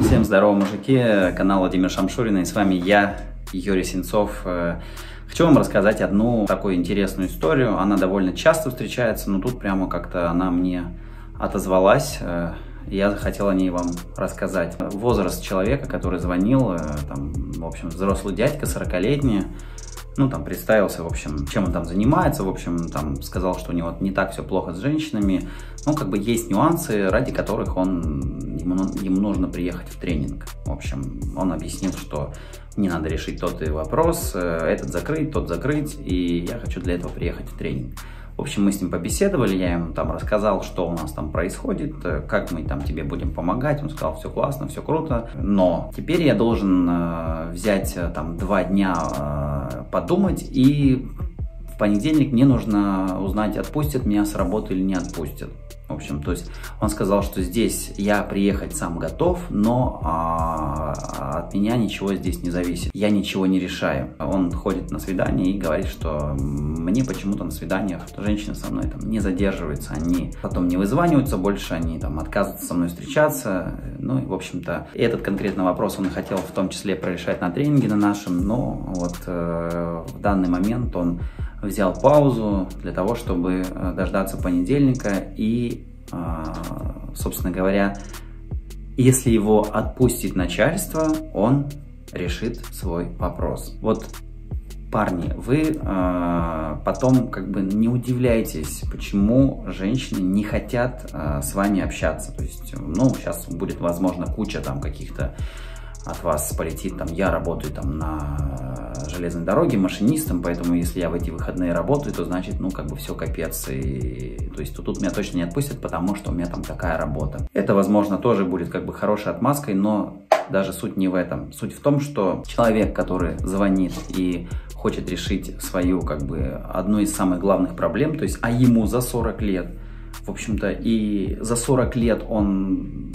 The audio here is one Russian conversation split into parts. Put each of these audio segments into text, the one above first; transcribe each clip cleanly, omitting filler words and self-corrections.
Всем здорово, мужики, канал Владимир Шамшурин, и с вами я, Юрий Сенцов. Хочу вам рассказать одну такую интересную историю, она довольно часто встречается, но тут прямо как-то она мне отозвалась, и я захотел о ней вам рассказать. Возраст человека, который звонил, там, в общем, взрослый дядька, 40-летний, ну, там, представился, в общем, чем он там занимается, в общем, там, сказал, что у него не так все плохо с женщинами. Ну, как бы есть нюансы, ради которых ему нужно приехать в тренинг. В общем, он объяснил, что не надо решить тот и вопрос, этот закрыть, тот закрыть, и я хочу для этого приехать в тренинг. В общем, мы с ним побеседовали, я ему там рассказал, что у нас там происходит, как мы там тебе будем помогать. Он сказал, все классно, все круто, но теперь я должен взять там 2 дня подумать, и в понедельник мне нужно узнать, отпустят меня с работы или не отпустят. В общем, то есть он сказал, что здесь я приехать сам готов, но от меня ничего здесь не зависит, я ничего не решаю. Он ходит на свидание и говорит, что мне почему-то на свиданиях женщины со мной там не задерживаются, они потом не вызваниваются больше, они там отказываются со мной встречаться. Ну и, в общем-то, этот конкретный вопрос он хотел в том числе прорешать на тренинге на нашем, но вот в данный момент он взял паузу для того, чтобы дождаться понедельника и, собственно говоря, если его отпустит начальство, он решит свой вопрос. Вот, парни, вы потом как бы не удивляйтесь, почему женщины не хотят с вами общаться. То есть, ну, сейчас будет, возможно, куча там каких-то от вас полетит, там, я работаю там на железной дороге машинистом, поэтому если я в эти выходные работаю, то значит, ну, как бы все капец, и то есть тут меня точно не отпустят, потому что у меня там такая работа. Это, возможно, тоже будет как бы хорошей отмазкой, но даже суть не в этом. Суть в том, что человек, который звонит и хочет решить свою, как бы, одну из самых главных проблем, то есть, а ему за 40 лет, в общем-то, и за 40 лет он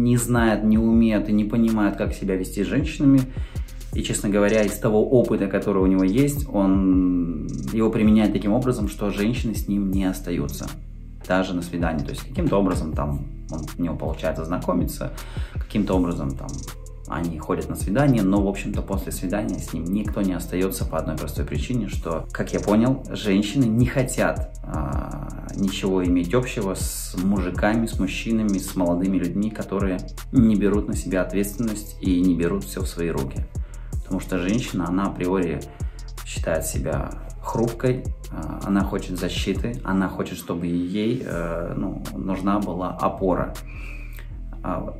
не знает, не умеет и не понимает, как себя вести с женщинами. И, честно говоря, из того опыта, который у него есть, он его применяет таким образом, что женщины с ним не остаются, даже на свидании. То есть каким-то образом там у него получается знакомиться, каким-то образом там они ходят на свидание, но, в общем-то, после свидания с ним никто не остается по одной простой причине, что, как я понял, женщины не хотят ничего иметь общего с мужиками, с мужчинами, с молодыми людьми, которые не берут на себя ответственность и не берут все в свои руки. Потому что женщина, она априори считает себя хрупкой, она хочет защиты, она хочет, чтобы ей нужна была опора.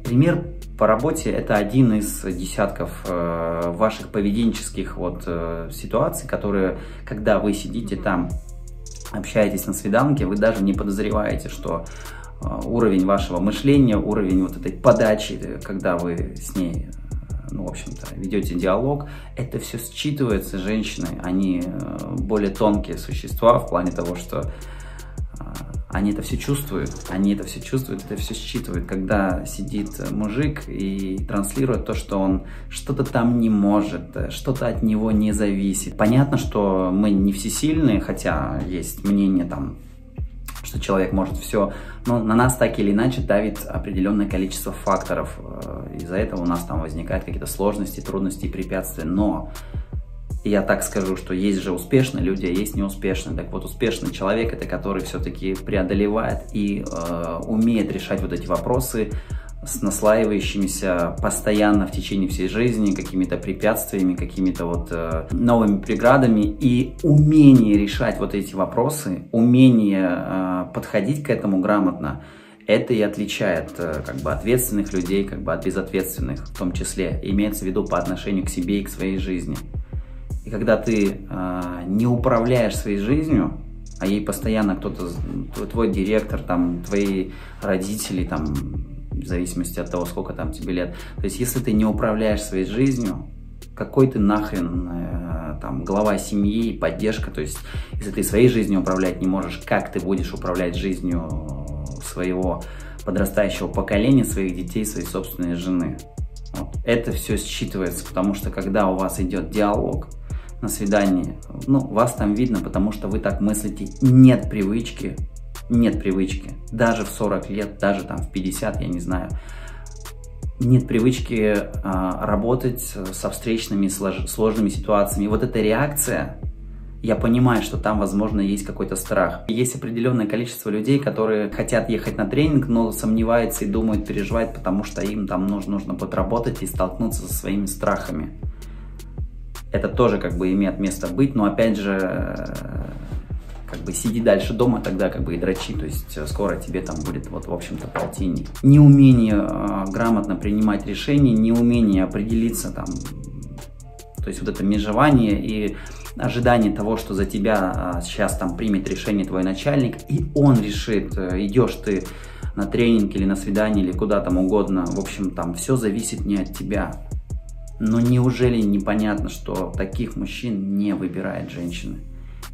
Пример по работе — это один из десятков ваших поведенческих вот ситуаций, которые, когда вы сидите там, общаетесь на свиданке, вы даже не подозреваете, что уровень вашего мышления, уровень вот этой подачи, когда вы с ней, ну, в общем-то, ведете диалог, это все считывается женщиной. Они более тонкие существа в плане того, что они это все чувствуют, это все считывают. Когда сидит мужик и транслирует то, что он что-то там не может, что-то от него не зависит. Понятно, что мы не всесильные, хотя есть мнение там, что человек может все, но на нас так или иначе давит определенное количество факторов. Из-за этого у нас там возникают какие-то сложности, трудности и препятствия, но я так скажу, что есть же успешные люди, а есть неуспешные. Так вот, успешный человек — это который все-таки преодолевает и умеет решать вот эти вопросы с наслаивающимися постоянно в течение всей жизни какими-то препятствиями, какими-то вот новыми преградами. И умение решать вот эти вопросы, умение подходить к этому грамотно, это и отличает как бы ответственных людей как бы от безответственных, в том числе имеется в виду по отношению к себе и к своей жизни. И когда ты не управляешь своей жизнью, а ей постоянно кто-то, твой директор, там, твои родители, там, в зависимости от того, сколько там тебе лет, то есть если ты не управляешь своей жизнью, какой ты нахрен там, глава семьи, поддержка, то есть если ты своей жизнью управлять не можешь, как ты будешь управлять жизнью своего подрастающего поколения, своих детей, своей собственной жены? Вот. Это все считывается, потому что когда у вас идет диалог на свидании, ну, вас там видно, потому что вы так мыслите, нет привычки, даже в 40 лет, даже там в 50, я не знаю, нет привычки работать со встречными сложными ситуациями. И вот эта реакция, я понимаю, что там, возможно, есть какой-то страх. Есть определенное количество людей, которые хотят ехать на тренинг, но сомневаются и думают, переживают, потому что им там нужно будет работать и столкнуться со своими страхами. Это тоже как бы имеет место быть, но опять же, как бы сиди дальше дома, тогда как бы и дрочи, то есть скоро тебе там будет вот в общем-то полтинник. Неумение грамотно принимать решения, неумение определиться там, то есть вот это межевание и ожидание того, что за тебя сейчас там примет решение твой начальник, и он решит, идешь ты на тренинг или на свидание или куда там угодно, в общем там все зависит не от тебя. Но неужели непонятно, что таких мужчин не выбирает женщины?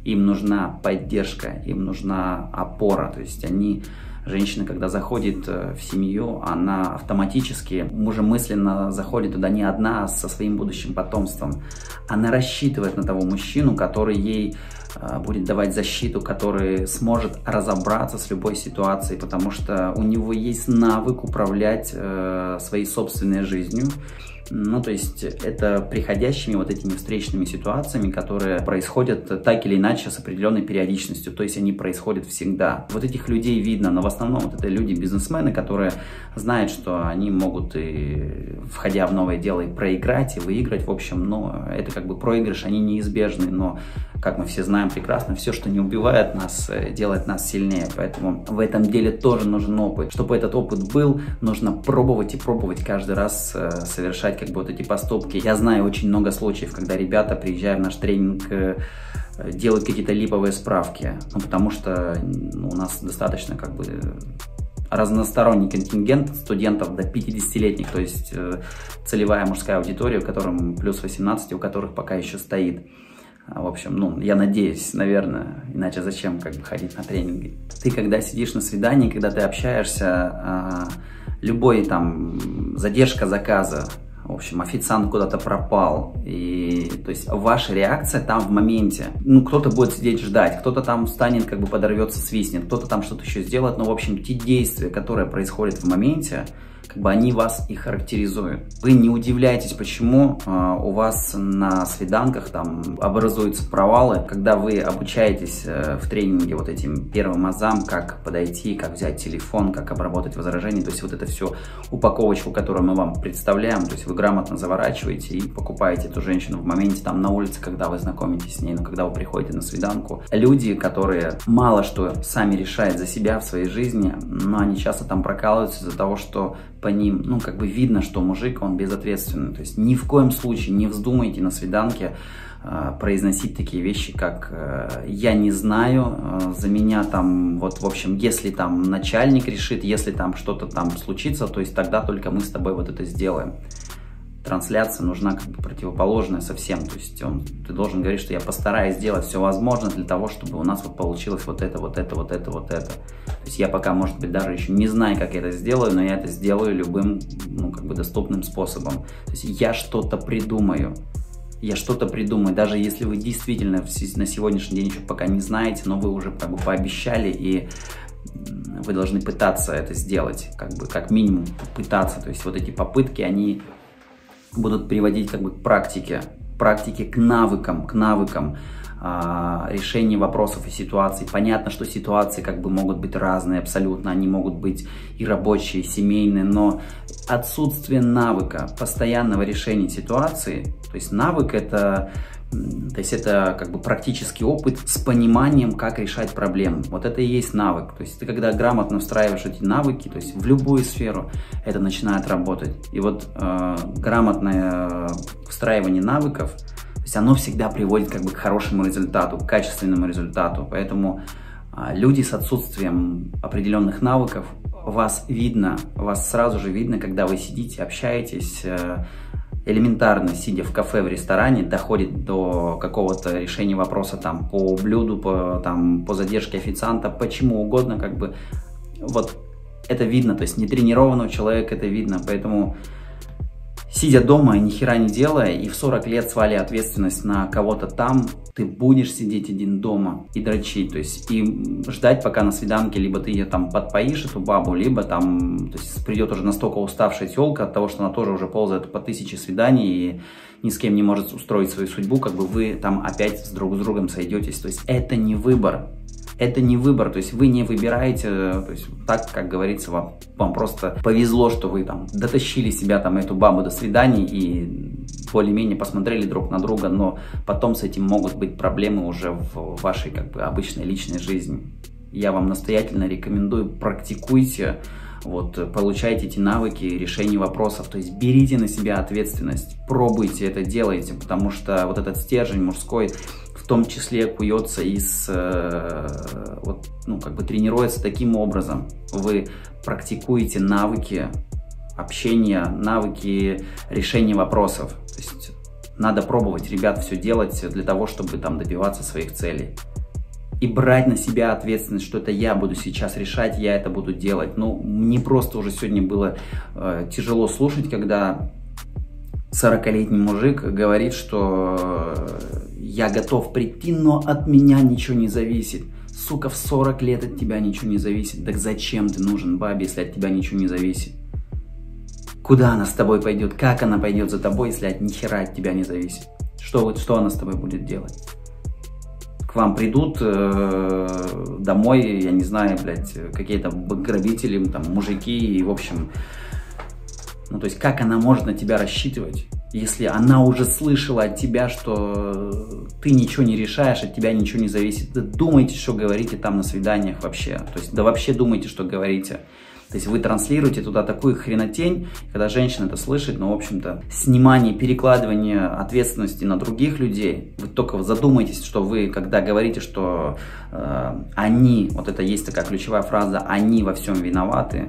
Им нужна поддержка, им нужна опора. То есть они, женщина, когда заходит в семью, она автоматически, мужемысленно заходит туда не одна, а со своим будущим потомством. Она рассчитывает на того мужчину, который ей будет давать защиту, который сможет разобраться с любой ситуацией, потому что у него есть навык управлять своей собственной жизнью. Ну, то есть это приходящими вот этими встречными ситуациями, которые происходят так или иначе с определенной периодичностью, то есть они происходят всегда. Вот этих людей видно, но в основном вот это люди-бизнесмены, которые знают, что они могут, и входя в новое дело, и проиграть, и выиграть. В общем, ну, это как бы проигрыш, они неизбежны, но, как мы все знаем прекрасно, все, что не убивает нас, делает нас сильнее. Поэтому в этом деле тоже нужен опыт. Чтобы этот опыт был, нужно пробовать и пробовать каждый раз совершать как бы вот эти поступки. Я знаю очень много случаев, когда ребята, приезжая в наш тренинг, делают какие-то липовые справки, ну, потому что у нас достаточно как бы разносторонний контингент студентов до 50-летних, то есть целевая мужская аудитория, которым плюс 18, у которых пока еще стоит. В общем, ну, я надеюсь, наверное, иначе зачем как бы ходить на тренинги. Ты, когда сидишь на свидании, когда ты общаешься, любой там задержка заказа, в общем, официант куда-то пропал, и, то есть, ваша реакция там в моменте. Ну, кто-то будет сидеть ждать, кто-то там встанет, как бы подорвется, свистнет, кто-то там что-то еще сделает, но, в общем, те действия, которые происходят в моменте, как бы они вас и характеризуют. Вы не удивляйтесь, почему у вас на свиданках там образуются провалы, когда вы обучаетесь в тренинге вот этим первым азам, как подойти, как взять телефон, как обработать возражения, то есть вот это все упаковочку, которую мы вам представляем, то есть вы грамотно заворачиваете и покупаете эту женщину в моменте там на улице, когда вы знакомитесь с ней, но когда вы приходите на свиданку. Люди, которые мало что сами решают за себя в своей жизни, но они часто там прокалываются из-за того, что по ним, ну, как бы видно, что мужик, он безответственный. То есть ни в коем случае не вздумайте на свиданке произносить такие вещи, как «я не знаю», «за меня там», вот, в общем, если там начальник решит, если там что-то там случится, то есть тогда только мы с тобой вот это сделаем. Трансляция нужна как бы противоположная совсем, то есть ты должен говорить, что я постараюсь сделать все возможное для того, чтобы у нас вот получилось вот это, вот это, вот это, вот это. То есть я пока, может быть, даже еще не знаю, как я это сделаю, но я это сделаю любым, ну, как бы доступным способом. То есть я что-то придумаю. Я что-то придумаю, даже если вы действительно на сегодняшний день еще пока не знаете, но вы уже как бы пообещали, и вы должны пытаться это сделать, как бы как минимум пытаться. То есть вот эти попытки, они будут приводить как бы к практике, к навыкам, решения вопросов и ситуаций. Понятно, что ситуации как бы могут быть разные абсолютно, они могут быть и рабочие, и семейные, но отсутствие навыка постоянного решения ситуации, то есть навык это... То есть это как бы практический опыт с пониманием, как решать проблемы. Вот это и есть навык. То есть ты когда грамотно встраиваешь эти навыки, то есть в любую сферу это начинает работать. И вот грамотное встраивание навыков, то есть оно всегда приводит как бы к хорошему результату, к качественному результату. Поэтому люди с отсутствием определенных навыков, вас видно, вас сразу же видно, когда вы сидите, общаетесь, элементарно, сидя в кафе, в ресторане, доходит до какого-то решения вопроса там по блюду, по задержке официанта, почему угодно, как бы, вот это видно, то есть нетренированного человека это видно, поэтому Сидя дома и ни хера не делая, и в 40 лет сваливая ответственность на кого-то там, ты будешь сидеть один дома и дрочить, то есть и ждать, пока на свиданке либо ты ее там подпоишь, эту бабу, либо там, то есть придет уже настолько уставшая телка от того, что она тоже уже ползает по 1000 свиданий и ни с кем не может устроить свою судьбу, как бы вы там опять друг с другом сойдетесь, то есть это не выбор. Это не выбор, то есть вы не выбираете, то есть так, как говорится, вам просто повезло, что вы там дотащили себя, там, эту бабу до свиданий и более-менее посмотрели друг на друга, но потом с этим могут быть проблемы уже в вашей, как бы, обычной личной жизни. Я вам настоятельно рекомендую, практикуйте, вот, получайте эти навыки решения вопросов, то есть берите на себя ответственность, пробуйте это, делайте, потому что вот этот стержень мужской, в том числе, куется из, вот, ну, как бы тренируется таким образом. Вы практикуете навыки общения, навыки решения вопросов. То есть надо пробовать, ребят, все делать для того, чтобы там добиваться своих целей. И брать на себя ответственность, что это я буду сейчас решать, я это буду делать. Ну, мне просто уже сегодня было тяжело слушать, когда 40-летний мужик говорит, что я готов прийти, но от меня ничего не зависит. Сука, в 40 лет от тебя ничего не зависит. Так зачем ты нужен бабе, если от тебя ничего не зависит? Куда она с тобой пойдет? Как она пойдет за тобой, если от нихера от тебя не зависит? Что она с тобой будет делать? К вам придут домой, я не знаю, блядь, какие-то грабители, там, мужики и, в общем... Ну, то есть, как она может на тебя рассчитывать, если она уже слышала от тебя, что ты ничего не решаешь, от тебя ничего не зависит? Думайте, что говорите там на свиданиях вообще. То есть, да вообще думайте, что говорите. То есть, вы транслируете туда такую хренотень, когда женщина это слышит, но, в общем-то, снимание, перекладывание ответственности на других людей. Вы только задумайтесь, что вы, когда говорите, что они, вот это есть такая ключевая фраза, они во всем виноваты.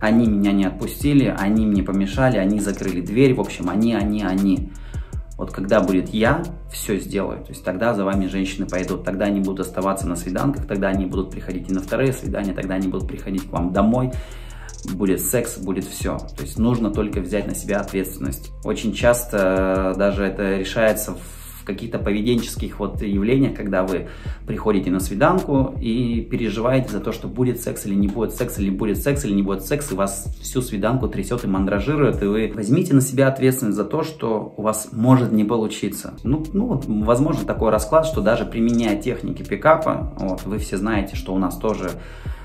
Они меня не отпустили, они мне помешали, они закрыли дверь, в общем, они. Вот когда будет я, все сделаю, то есть тогда за вами женщины пойдут, тогда они будут оставаться на свиданках, тогда они будут приходить и на вторые свидания, тогда они будут приходить к вам домой, будет секс, будет все. То есть нужно только взять на себя ответственность. Очень часто даже это решается в каких-то поведенческих вот явлениях, когда вы приходите на свиданку и переживаете за то, что будет секс или не будет секс, или будет секс, или не будет секс, и вас всю свиданку трясет и мандражирует, и вы возьмите на себя ответственность за то, что у вас может не получиться. Ну вот, возможно, такой расклад, что даже применяя техники пикапа, вот, вы все знаете, что у нас тоже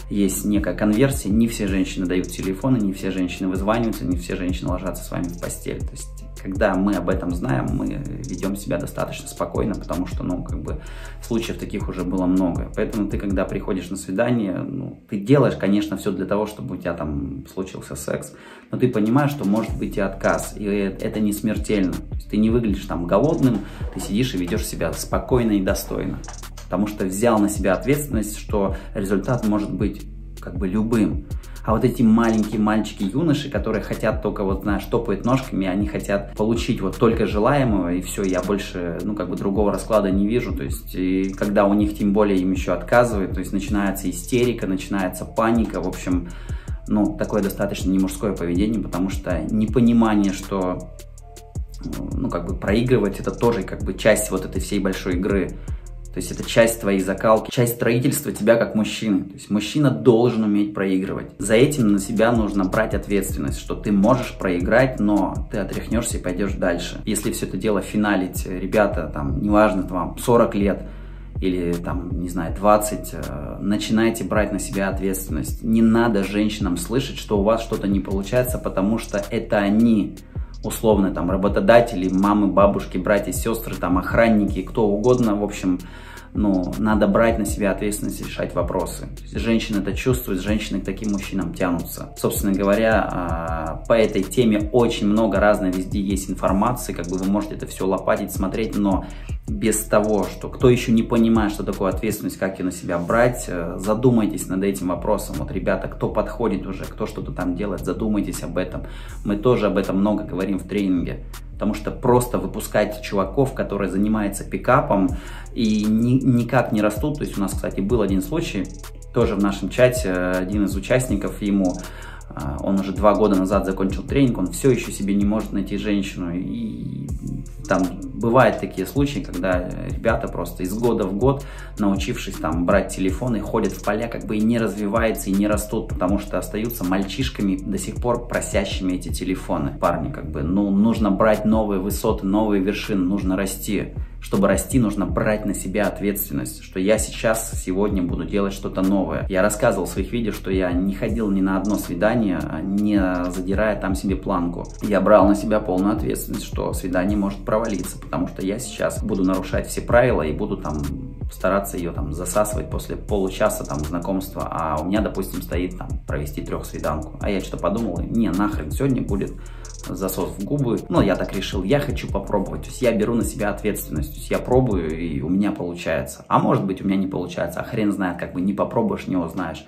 есть некая конверсия, не все женщины дают телефоны, не все женщины вызваниваются, не все женщины ложатся с вами в постель. То есть, когда мы об этом знаем, мы ведем себя достаточно спокойно, потому что, ну, как бы, случаев таких уже было много. Поэтому ты, когда приходишь на свидание, ну, ты делаешь, конечно, все для того, чтобы у тебя там случился секс, но ты понимаешь, что может быть и отказ, и это не смертельно. То есть ты не выглядишь там голодным, ты сидишь и ведешь себя спокойно и достойно, потому что взял на себя ответственность, что результат может быть, как бы, любым. А вот эти маленькие мальчики-юноши, которые хотят только, вот, знаешь, топают ножками, они хотят получить вот только желаемого, и все, я больше, ну, как бы, другого расклада не вижу. То есть, и когда у них, тем более, им еще отказывают, то есть начинается истерика, начинается паника, в общем, ну, такое достаточно не мужское поведение, потому что непонимание, что, ну, как бы, проигрывать, это тоже, как бы, часть вот этой всей большой игры. То есть это часть твоей закалки, часть строительства тебя как мужчины. То есть мужчина должен уметь проигрывать. За этим на себя нужно брать ответственность, что ты можешь проиграть, но ты отряхнешься и пойдешь дальше. Если все это дело финалить, ребята, там, неважно, вам 40 лет или, там, не знаю, 20, начинайте брать на себя ответственность. Не надо женщинам слышать, что у вас что-то не получается, потому что это они. Условно, там, работодатели, мамы, бабушки, братья, сестры, там, охранники, кто угодно, в общем, ну, надо брать на себя ответственность и решать вопросы. Женщины это чувствуют, женщины к таким мужчинам тянутся. Собственно говоря, по этой теме очень много разной, везде есть информации, как бы вы можете это все лопатить, смотреть, но без того, что кто еще не понимает, что такое ответственность, как ее на себя брать, задумайтесь над этим вопросом. Вот, ребята, кто подходит уже, кто что-то там делает, задумайтесь об этом. Мы тоже об этом много говорим в тренинге. Потому что просто выпускать чуваков, которые занимаются пикапом и никак не растут. То есть у нас, кстати, был один случай, тоже в нашем чате, один из участников, ему Он уже 2 года назад закончил тренинг, он все еще себе не может найти женщину. И там бывают такие случаи, когда ребята просто из года в год, научившись там брать телефоны, ходят в поля, как бы и не развиваются, и не растут, потому что остаются мальчишками, до сих пор просящими эти телефоны. Парни, как бы, ну, нужно брать новые высоты, новые вершины, нужно расти. Чтобы расти, нужно брать на себя ответственность, что я сейчас, сегодня буду делать что-то новое. Я рассказывал в своих видео, что я не ходил ни на одно свидание, не задирая там себе планку. Я брал на себя полную ответственность, что свидание может провалиться, потому что я сейчас буду нарушать все правила и буду там стараться ее там засасывать после получаса там знакомства, а у меня, допустим, стоит там провести 3-свиданку. А я что-то подумал, не, нахрен, сегодня будет засос в губы. Но я так решил, я хочу попробовать, то есть я беру на себя ответственность, то есть я пробую, и у меня получается. А может быть, у меня не получается, а хрен знает, как бы не попробуешь, не узнаешь.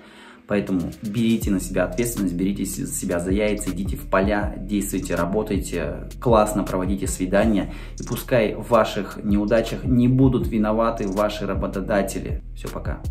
Поэтому берите на себя ответственность, берите себя за яйца, идите в поля, действуйте, работайте, классно проводите свидания. И пускай в ваших неудачах не будут виноваты ваши работодатели. Все, пока.